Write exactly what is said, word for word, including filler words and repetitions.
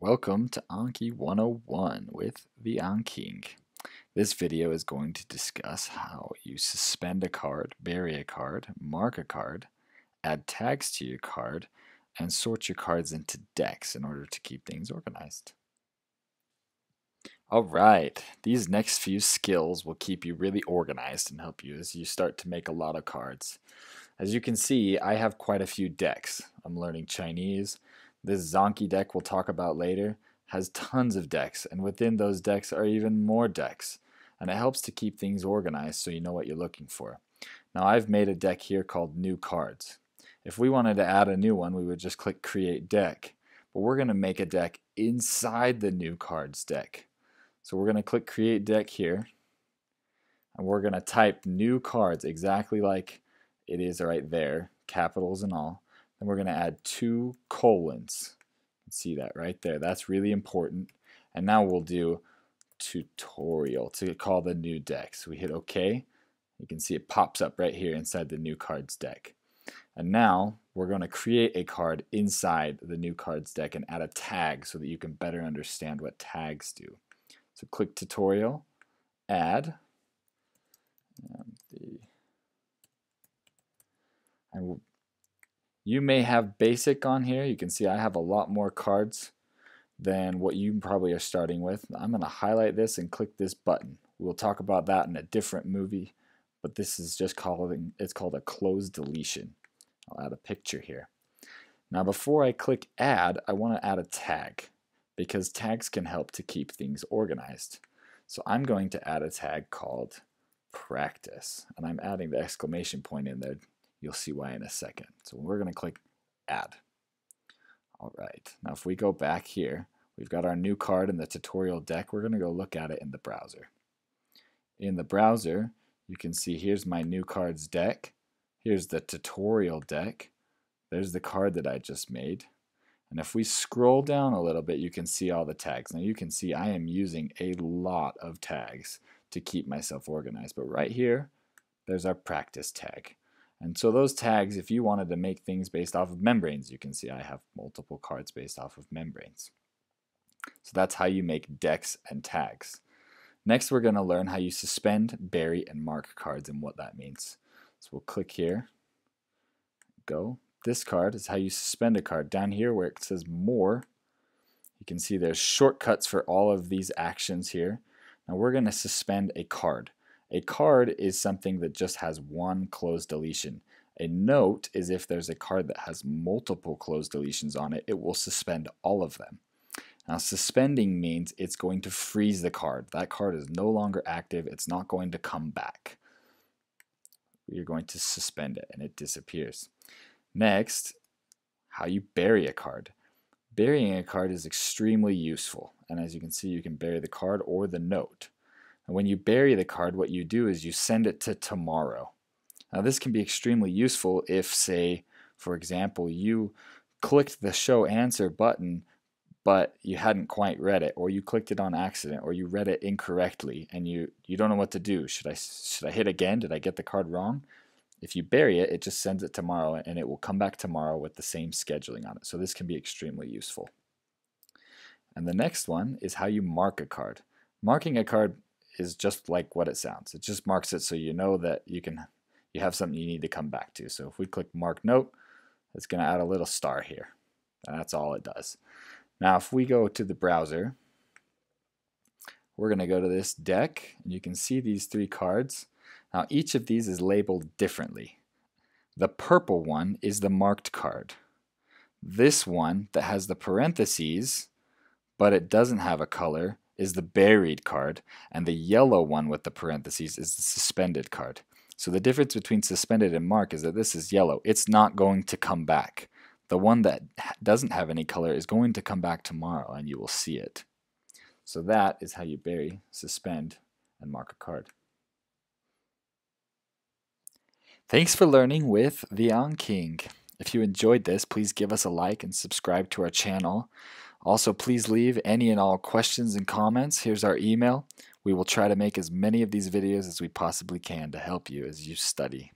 Welcome to Anki one oh one with The AnKing. This video is going to discuss how you suspend a card, bury a card, mark a card, add tags to your card, and sort your cards into decks in order to keep things organized. Alright, these next few skills will keep you really organized and help you as you start to make a lot of cards. As you can see, I have quite a few decks. I'm learning Chinese. This Zonky deck we'll talk about later has tons of decks, and within those decks are even more decks, and it helps to keep things organized so you know what you're looking for. Now I've made a deck here called New Cards. If we wanted to add a new one, we would just click Create Deck, but we're going to make a deck inside the New Cards deck. So we're going to click Create Deck here, and we're going to type New Cards exactly like it is right there, capitals and all. And we're going to add two colons. You can see that right there. That's really important. And now we'll do tutorial to call the new deck. So we hit OK. You can see it pops up right here inside the new cards deck. And now we're going to create a card inside the new cards deck and add a tag so that you can better understand what tags do. So click tutorial, add, and, the, and we'll You may have basic on here. You can see I have a lot more cards than what you probably are starting with. I'm going to highlight this and click this button. We'll talk about that in a different movie, but this is just calling, it's called a closed deletion. I'll add a picture here. Now before I click add, I want to add a tag because tags can help to keep things organized. So I'm going to add a tag called practice, and I'm adding the exclamation point in there. You'll see why in a second. So we're going to click add. All right. Now if we go back here, we've got our new card in the tutorial deck. We're going to go look at it in the browser. In the browser, you can see here's my new cards deck. Here's the tutorial deck. There's the card that I just made. And if we scroll down a little bit, you can see all the tags. Now you can see I am using a lot of tags to keep myself organized. But right here, there's our practice tag. And so those tags, if you wanted to make things based off of membranes, you can see I have multiple cards based off of membranes. So that's how you make decks and tags. Next we're going to learn how you suspend, bury, and mark cards and what that means. So we'll click here, go. This card is how you suspend a card. Down here where it says more, you can see there's shortcuts for all of these actions here. Now we're going to suspend a card. A card is something that just has one closed deletion. A note is if there's a card that has multiple closed deletions on it, it will suspend all of them. Now suspending means it's going to freeze the card. That card is no longer active. It's not going to come back. You're going to suspend it and it disappears. Next, how you bury a card. Burying a card is extremely useful. And as you can see, you can bury the card or the note. And when you bury the card, what you do is you send it to tomorrow. Now this can be extremely useful if, say, for example, you clicked the show answer button but you hadn't quite read it, or you clicked it on accident, or you read it incorrectly and you, you don't know what to do. Should I, should I hit again? Did I get the card wrong? If you bury it, it just sends it tomorrow and it will come back tomorrow with the same scheduling on it. So this can be extremely useful. And the next one is how you mark a card. Marking a card is just like what it sounds. It just marks it so you know that you can you have something you need to come back to. So if we click mark note, it's going to add a little star here. And that's all it does. Now if we go to the browser, we're going to go to this deck, and you can see these three cards. Now each of these is labeled differently. The purple one is the marked card. This one that has the parentheses but it doesn't have a color is the buried card, and the yellow one with the parentheses is the suspended card. So the difference between suspended and mark is that this is yellow. It's not going to come back. The one that doesn't have any color is going to come back tomorrow and you will see it. So that is how you bury, suspend, and mark a card. Thanks for learning with The AnKing. If you enjoyed this, please give us a like and subscribe to our channel. Also, please leave any and all questions and comments. Here's our email. We will try to make as many of these videos as we possibly can to help you as you study.